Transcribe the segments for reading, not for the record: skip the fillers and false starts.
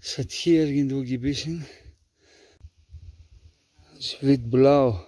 Es hat hier irgendwo gebissen. Es wird blau.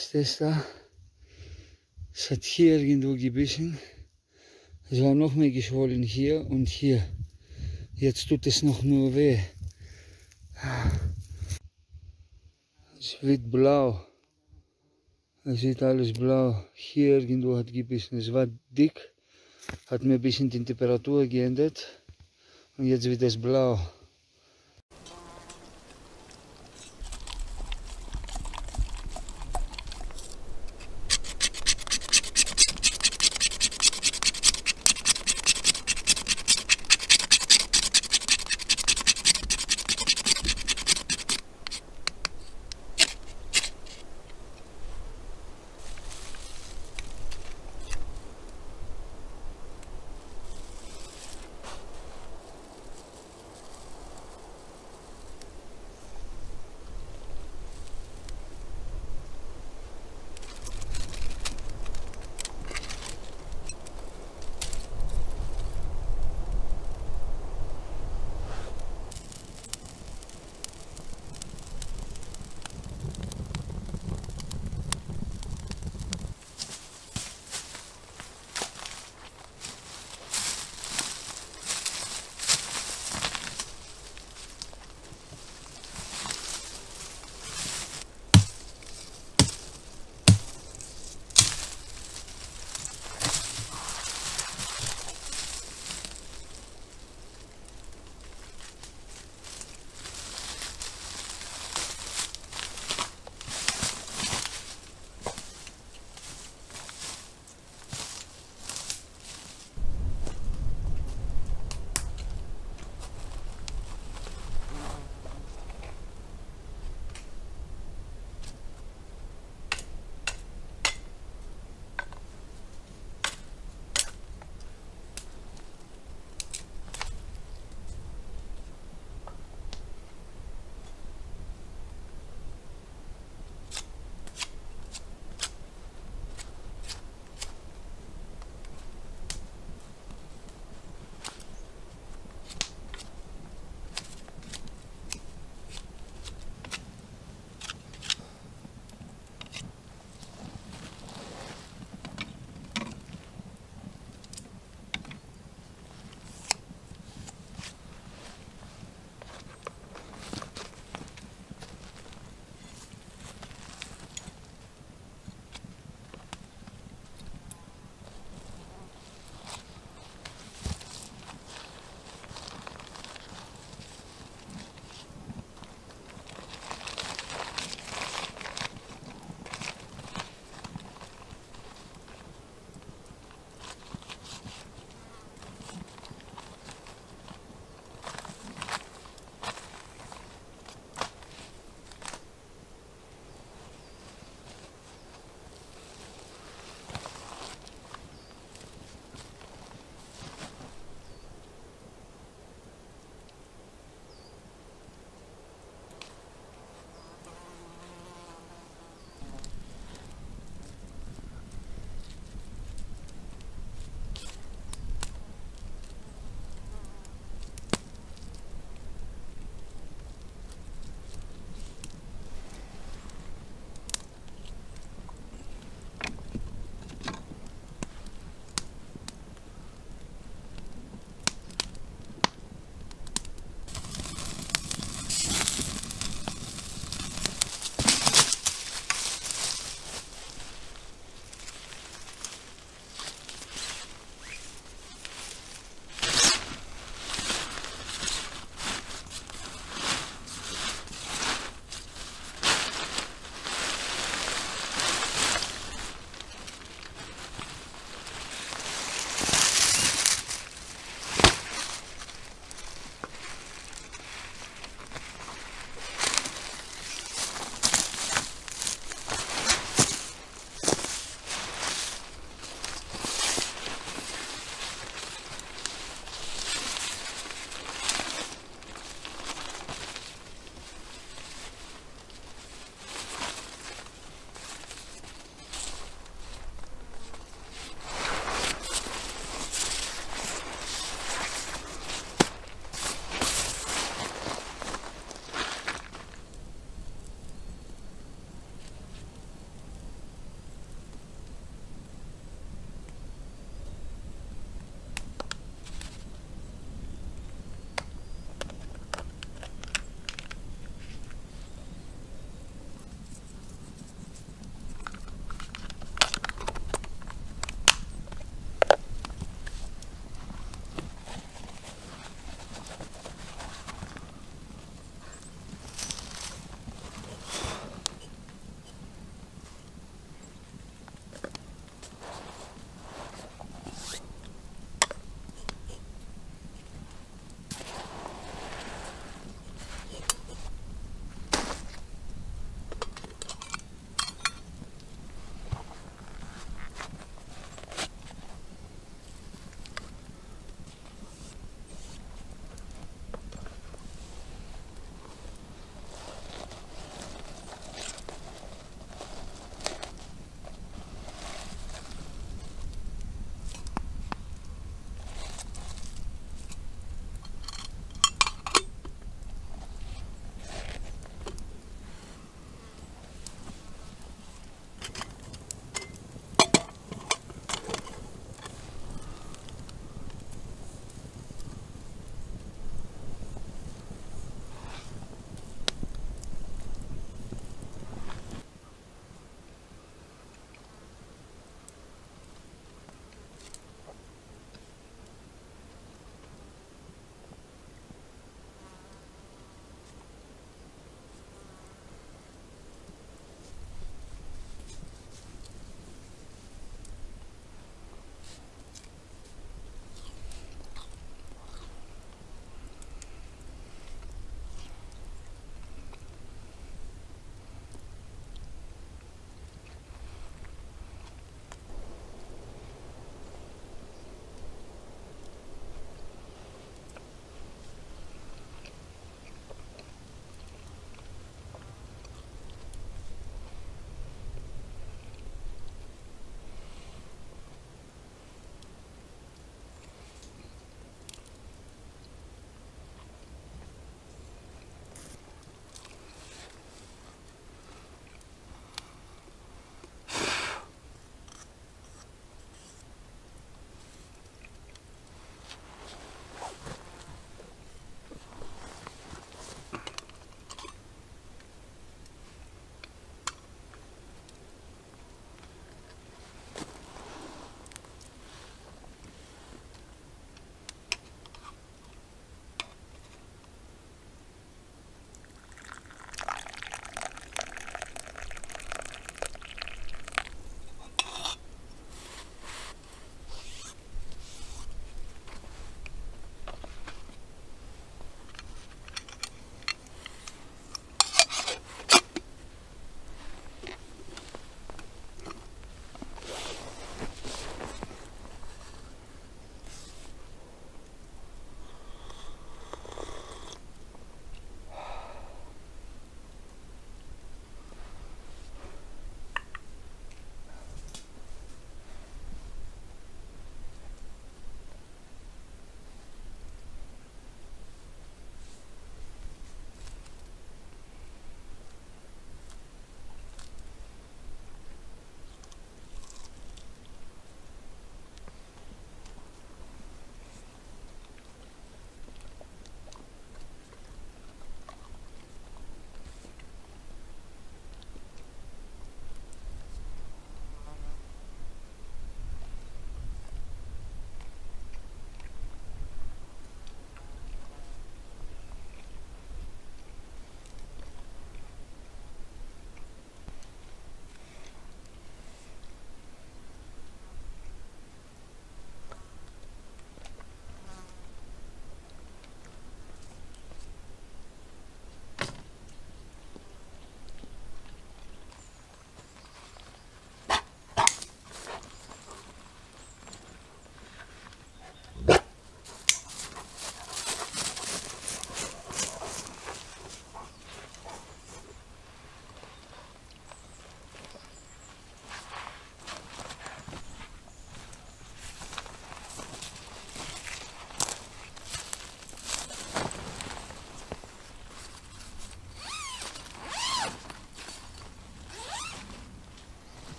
ist das da. Es hat hier irgendwo gebissen. Es war noch mehr geschwollen hier und hier. Jetzt tut es noch nur weh. Es wird blau. Es sieht alles blau. Hier irgendwo hat gebissen. Es war dick. Hat mir ein bisschen die Temperatur geändert. Und jetzt wird es blau.